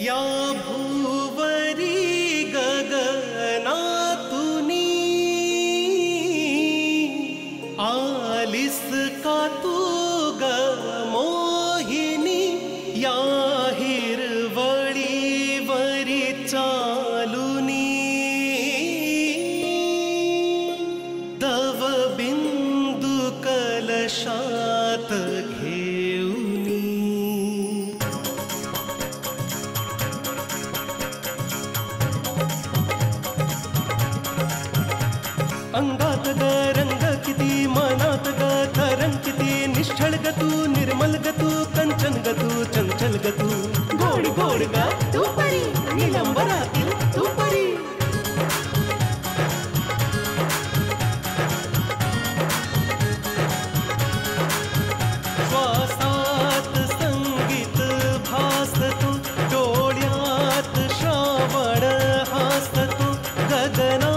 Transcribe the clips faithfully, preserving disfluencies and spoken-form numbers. या भूवरी गगनातुनी आलिस का तू गमोहिनी या हिरवळी वरी चालुनी दव बिंदु कलशात घेऊनी अंगात ग रंग किती मनात ग धरम किती निश्चल ग तू निर्मल ग तू कंचन ग तू चंचल ग तू गोड गोड ग तू परी निलंबरातील तू परी श्वासात संगीत भासतो डोळ्यात श्रावण हसतो गगना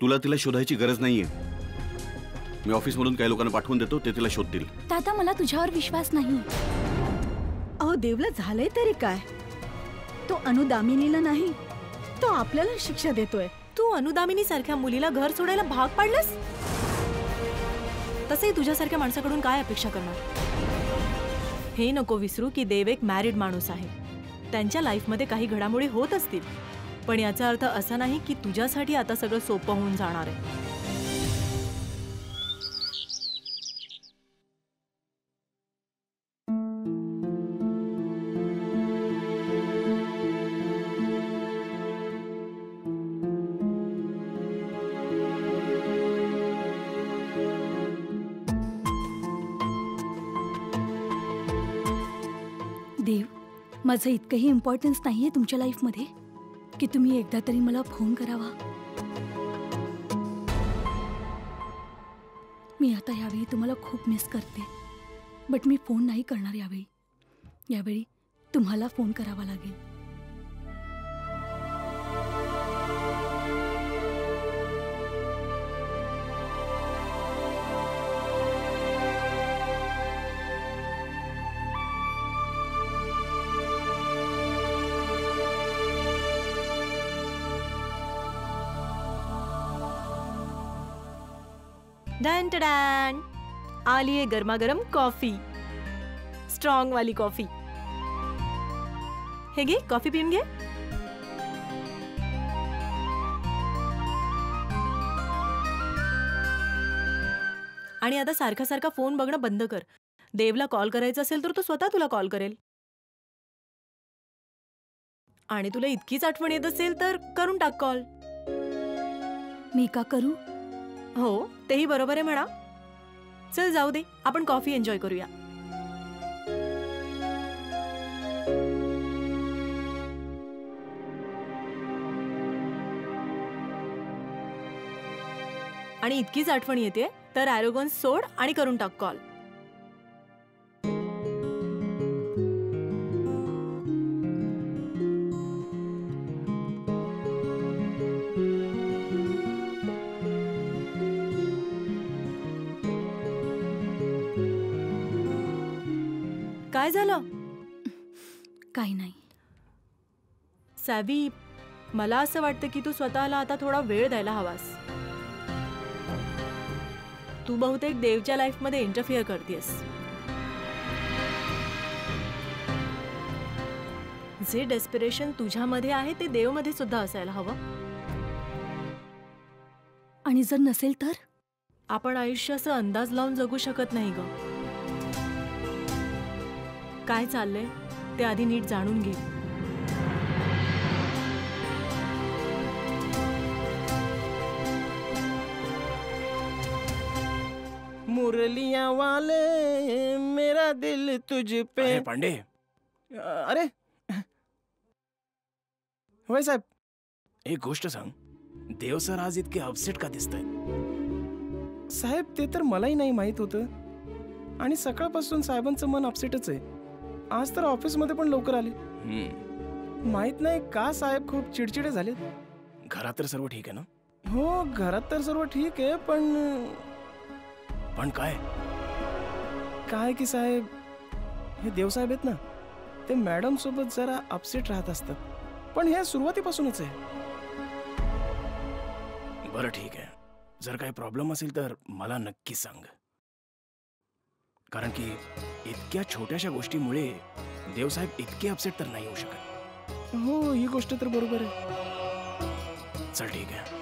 तुला तिला शोधायची गरज नाहीये। मी ऑफिस मधून काही लोकांना पाठवून देतो, ते तिला शोधतील। दादा मला तुझ्यावर विश्वास नाही। अहो देवला झाले तरी काय? तो अनुदामिनीला नाही, तो आपल्याला शिक्षा देतोय। तू अनुदामिनी सारख्या मुलीला घर सोडायला भाग पाडलंस? तसे तुझ्यासारख्या माणसाकडून काय अपेक्षा करणार? हे नको विसरू की देव एक मॅरिड माणूस आहे। त्यांच्या लाईफमध्ये काही घडामोडी होत असतील, पण याचा अर्थ असा नाही की तुझ्यासाठी आता सगळं सोपं होऊन जाणार आहे। देव, माझं इतकंही इम्पॉर्टन्स नाहीये तुमच्या लाईफमध्ये कि तुम्ही एकदा तरी मला फोन करावा। मी आता यावेळी तुम्हाला खूप मिस करते, बट मी फोन नाही करणार यावेळी। यावेळी तुम्हाला फोन करावा लागेल। डन टडन, आली है गर्मा गर्म कॉफी, स्ट्रॉंग वाली कॉफी। हे गे कॉफी पीन गे। आणि आता सारखा सारखा फोन बघणं बंद कर। देवला कॉल करायचा असेल तर तो स्वतः तुला कॉल करेल। आणि तुला इतकीच आठवण येत असेल तर करून टाक कॉल। मी का करू? हो तेही बरोबर आहे म्हणा। चल जाऊ दे, आपण कॉफी एन्जॉय करूया। आणि इतकीच आठवण येते तर ॲरोगन्स सोड आणि करून टाक कॉल। काय झालं? काही नाही सावी, मला असं वाटतं की तू स्वतःला आता थोडा वेळ द्यायला हवास। तू बहुतेक देवच्या लाईफमध्ये इंटरफिअर करतेस। जे डेस्पिरेशन तुझ्यामध्ये आहे ते देवमध्ये सुद्धा असायला हवं। आणि जर नसेल तर आपण आयुष्याचा अंदाज लावून जगू शकत नाही ग। काय चाललंय ते आधी नीट जाणून घे। मुरलिया वाले मेरा मेरा दिल तुझ पे। पांडे, अरे होय साहेब, एक गोष्ट सांग, देव सर आज इतके अपसेट का दिसतायत? साहेब ते तर मलाही नाही माहित होतं, आणि सकाळपासून साहेबांचं मन अपसेटच आहे। आज तर ऑफिस मध्ये पण लवकर आले। माहित नाही का साहेब खूप चिडचिडे झाले। घरात तर सर्व ठीक आहे ना? हो, घरात तर सर्व ठीक आहे, पण पण काय काय की साहेब, हे देव साहेब आहेत ना, ते मॅडम सोबत जरा अपसेट राहत असतात, पण हे सुरुवातीपासूनच आहे। बरं ठीक आहे, जर काही प्रॉब्लेम असेल तर मला नक्की सांग, कारण की इतक्या छोट्याशा गोष्टीमुळे देवसाहेब इतके अपसेट तर नाही होऊ शकत। हो, ही गोष्ट तर बरोबर आहे। चल ठीक आहे।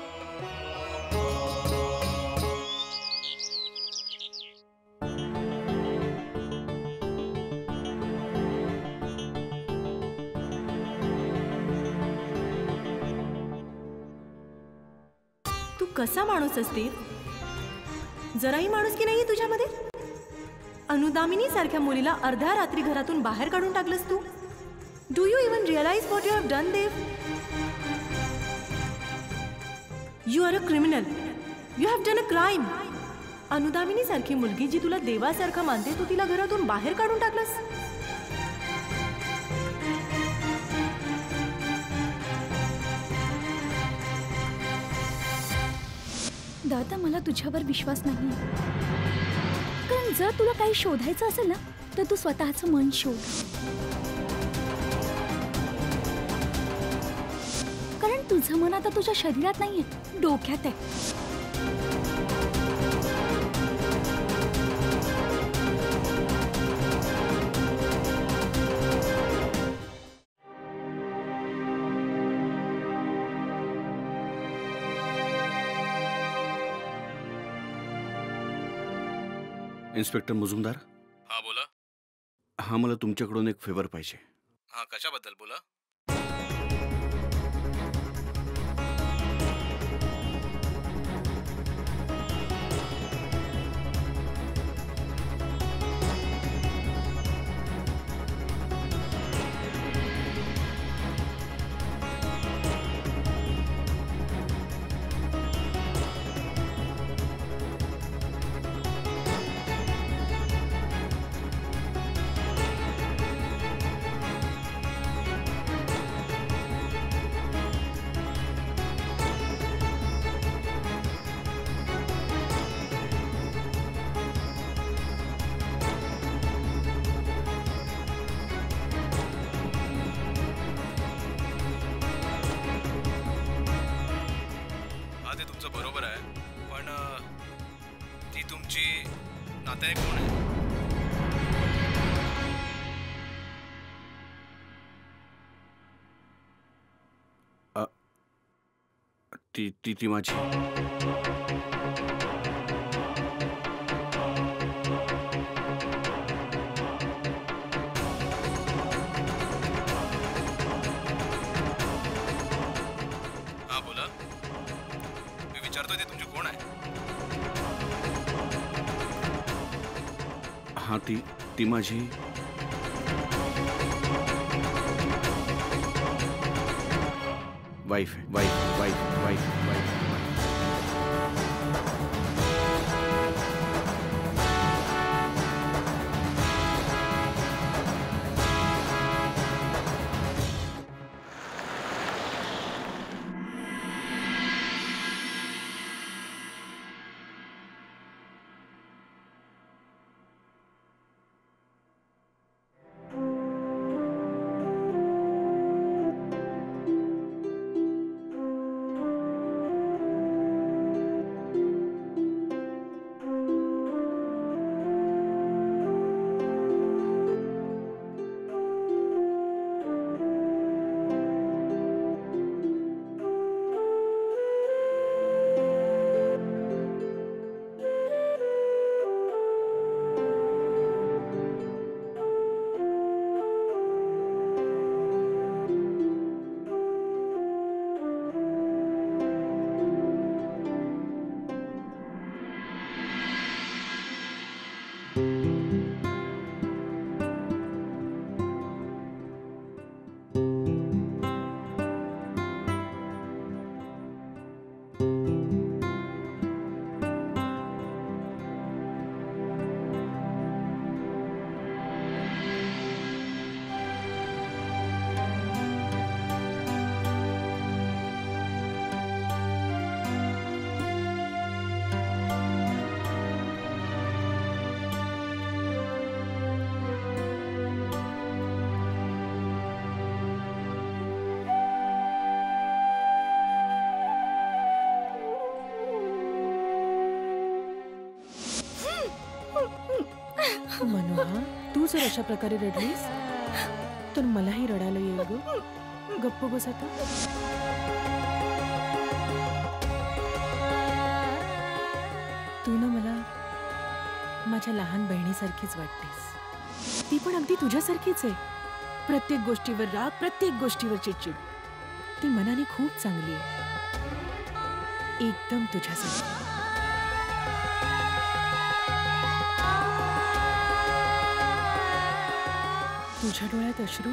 कसा माणूस असते, जराही माणूस की नाहीये तुझ्यामध्ये। अनुदामिनी सारख्या मुलीला अर्ध्या रात्री घरातून बाहेर काढून टाकलंस तू। Do you even realise what you have done Dev? You are a criminal, you have done a crime. Anudamini सारखी मुलगी जी तुला देवासारखं मानते, तू तिला घरातून बाहेर काढून टाकलंस। दादा, मला तुझ्यावर विश्वास नाही, कारण जर तुला काही शोधायचं असेल ना तर तू स्वतःचं मन शोध, कारण तुझं मन आता तुझ्या शरीरात नाहीये, डोक्यात आहे। इंस्पेक्टर मुजुमदार। हाँ बोला। हाँ, मला तुमच्याकडून एक फेवर पाहिजे। हाँ, कशाबद्दल बोला? ती ती ती माझी हाँ, ती ती माझी वाइफ है। वाइफ वाइफ वाइफ वाइफ तू जर अशा प्रकारे रडलीस तर मलाही रडायला येईल गं. गप्प बस आता. तू ना मला माझ्या लहान बहिणीसारखीच वाटतेस. ती पण अगदी तुझ्यासारखीच आहे. प्रत्येक गोष्टीवर राग, प्रत्येक गोष्टीवर चिडचिड. ती मनाने खूप चांगली आहे, एकदम तुझ्यासारखी. तुझ्या डोळ्यात अश्रू,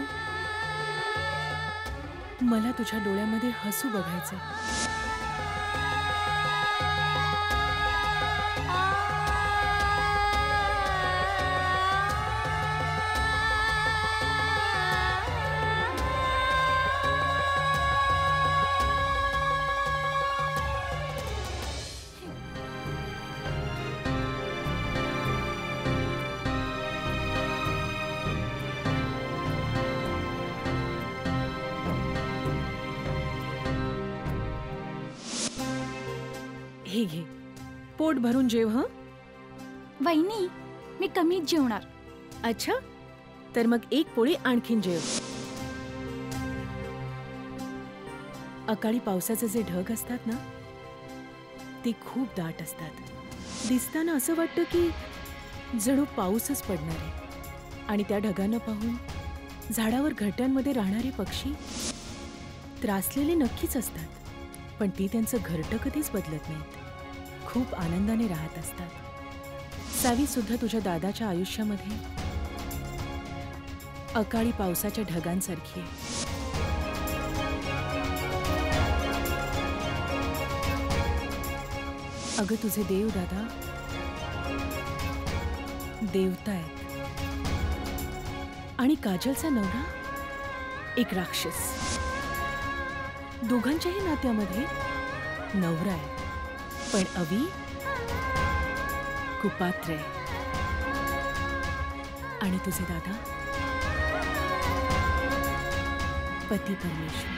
मला तुझ्या डोळ्यामध्ये हसू बघायचं. हे घे, पोट भरून जेव. हं वहिनी, मी कमीच जेवणार. अच्छा, तर मग एक पोळी आणखीन जेव. अकाळी पावसाचे जे ढग असतात ना, ते खूप दाट असतात. दिसताना असं वाटतं की जणू पाऊसच पडणार आहे. आणि त्या ढगांना पाहून झाडावर घरट्यांमध्ये राहणारे पक्षी त्रासलेले नक्कीच असतात, पण ती त्यांचं घरटं कधीच बदलत नाहीत. खूप आनंदाने राहत असतात. सावी सुद्धा तुझ्या दादाच्या आयुष्यामध्ये अकाळी पावसाच्या ढगांसारखी आहे. अगं तुझे देव दादा देवता आहेत, आणि काजलचा नवरा एक राक्षस. दोघांच्याही नात्यामध्ये नवरा आहे, पण अवी कुपात्र आहे. आणि तुझे दादा पती परमेश्वर.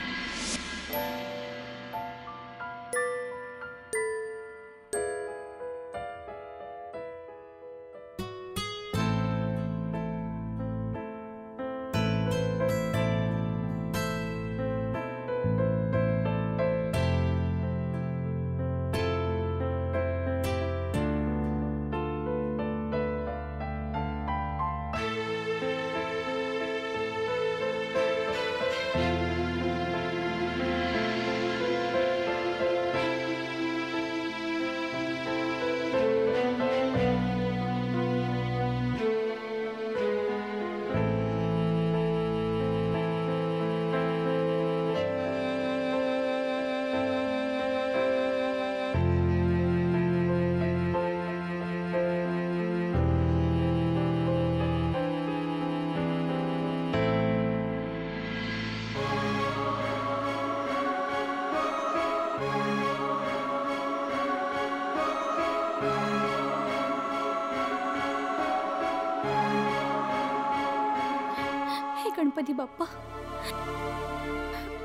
गणपती बाप्पा,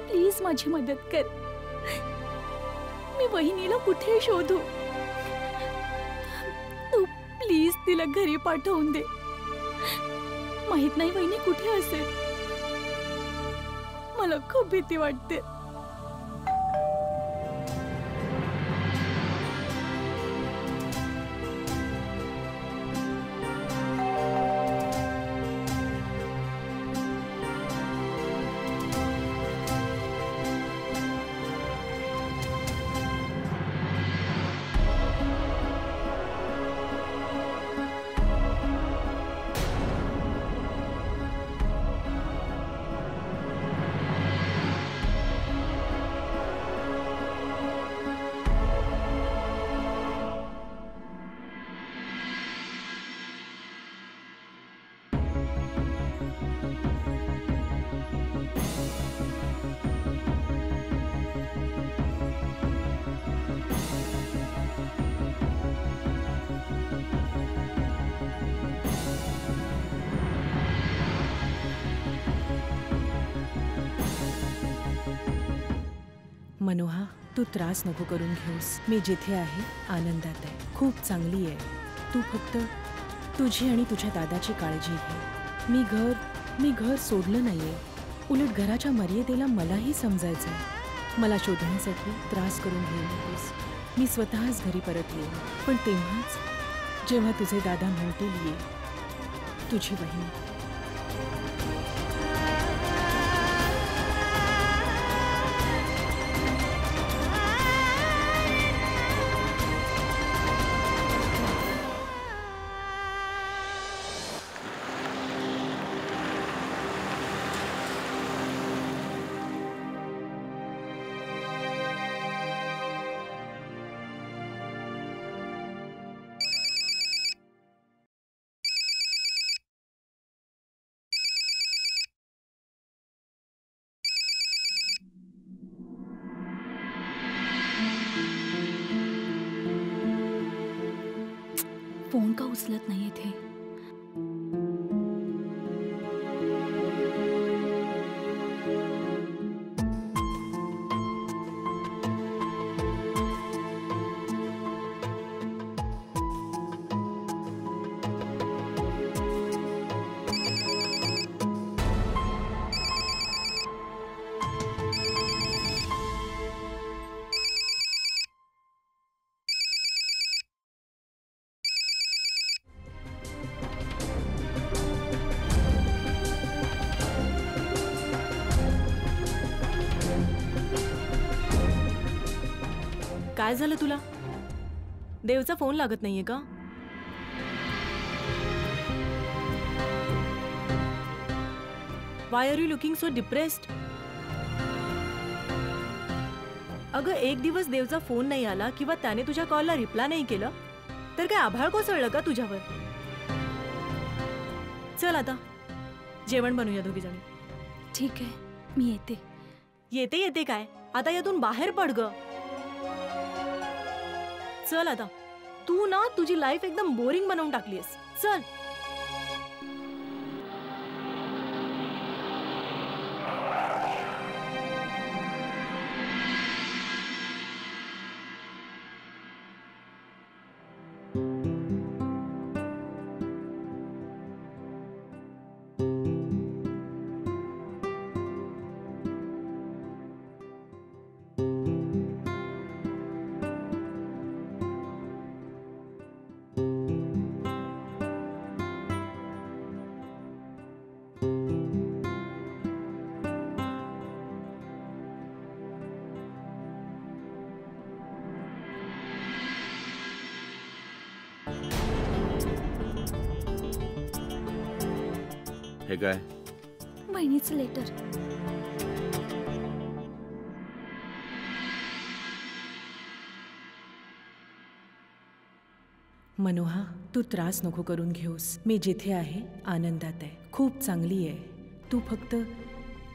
प्लीज माझी मदत कर. मी वहिनीला कुठे शोधू? तू प्लीज तिला घरी पाठवून दे. माहित नाही वहिनी कुठे असेल. मला खूप भीती वाटते. मनोहा, तू त्रास नको करून घेऊस. मी जिथे आहे आनंदात आहे, खूप चांगली आहे. तू फक्त तुझी आणि तुझ्या दादाची काळजी घे. मी घर मी घर सोडलं नाहीये, उलट घराच्या मर्यादेला मलाही समजायचं आहे. मला शोधण्यासाठी त्रास करून घेऊ नकोस. मी स्वतःच घरी परत येईन. पण तेव्हाच जेव्हा तुझे दादा म्हणतील ये तुझी बहीण. फोन का उचलत नहीं थे. काय झालं तुला? देवचा फोन लागत नाहीये का? Why are you looking so depressed? अगं एक दिवस देवचा फोन नाही आला किंवा त्याने तुझ्या कॉलला रिप्लाय नाही केलं तर काय आभाळ कोसळलं का तुझ्यावर? चल आता जेवण बनवूया दोघी जणी. ठीक आहे, मी येते. येते येते काय? आता यातून बाहेर पड ग. चल आता तू ना तुझी लाईफ एकदम बोरिंग बनवून टाकलीस. चल हे काय? बहिणीचं लेटर. मनोहा, तू त्रास नको करून घेऊस. मी जिथे आहे आनंदात आहे. खूप चांगली आहे. तू फक्त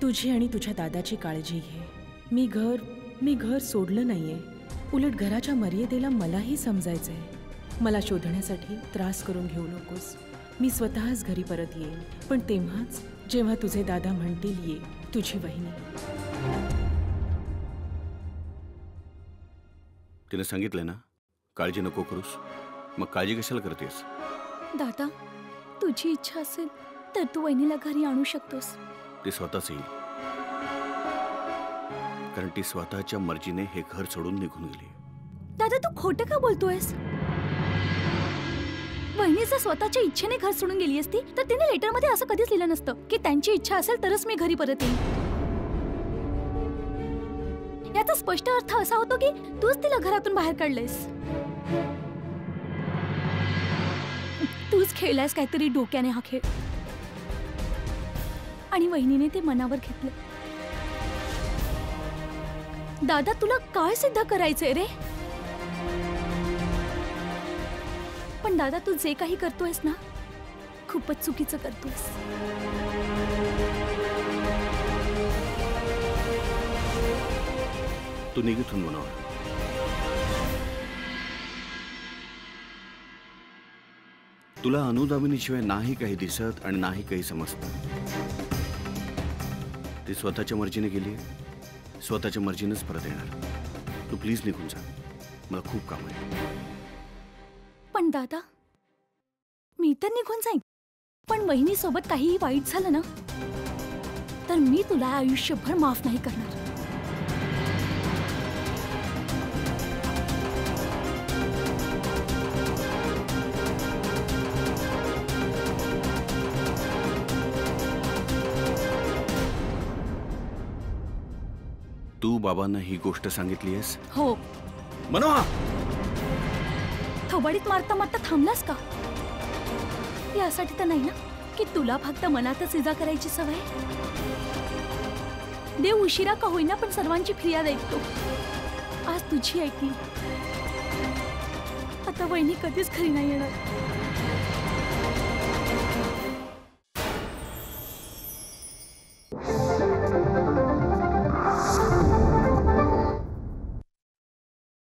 तुझी आणि तुझ्या दादाची काळजी घे. मी घर मी घर सोडलं नाहीये, उलट घराच्या मर्यादेला मलाही समजायचं आहे. मला शोधण्यासाठी त्रास करून घेऊ नकोस. मी स्वतःच घरी परत येईन. पण तेव्हाच जेव्हा तुझे दादा म्हणतील ये तुझी बहीण. तिने सांगितलं ना काळजी नको करूस. मग काळजी कशाला करतेस? दादा, तुझी इच्छा असेल तर तू वहिनीला घरी आणू शकतोस. ती स्वतःच येईल, कारण ती स्वतःच्या मर्जीने हे घर सोडून निघून गेली. दादा, तू खोटं का बोलतोयस? बहिणी जर स्वतःच्या इच्छेने घर सोडून गेली असती तर तिने लेटरमध्ये असं कधीच लिहिलं नसतं की त्यांची इच्छा असेल तरच मी घरी परत येईन. याचा स्पष्ट अर्थ असा होतो की तूच तिला घरातून बाहेर काढलेस. तूच खेळलायस काहीतरी डोक्याने हा खेळ, आणि वहिनीने ते मनावर घेतलं. दादा, तुला काय सिद्ध करायचंय रे? पण दादा, तू जे काही करतोयस ना खूपच चुकीचं करतोयस. तू निघून म्हणाव. तुला अनुदामिनीशिवाय नाही काही दिसत आणि नाही काही समजत. ती स्वतःच्या मर्जीने गेली, स्वतःच्या मर्जीनेच परत येणार. तू प्लीज निघून जा, मला खूप काम आहे. पण दादा, मी तर निघून जाईन. पण वहिनी सोबत काहीही वाईट झालं ना तर मी तुला आयुष्यभर माफ नाही करणार। तू बाबांना ही गोष्ट सांगितलीस? हो। मनोहा थोबाडीत मारता मारता थांबलास का? यासाठी तर नाही ना की तुला फक्त मनातच इजा करायची सवय। देव उशिरा का होईना पण सर्वांची फिर्याद ऐकतो। आज तुझी ऐकली, आता वहिनी कधीच खरी नाही येणार।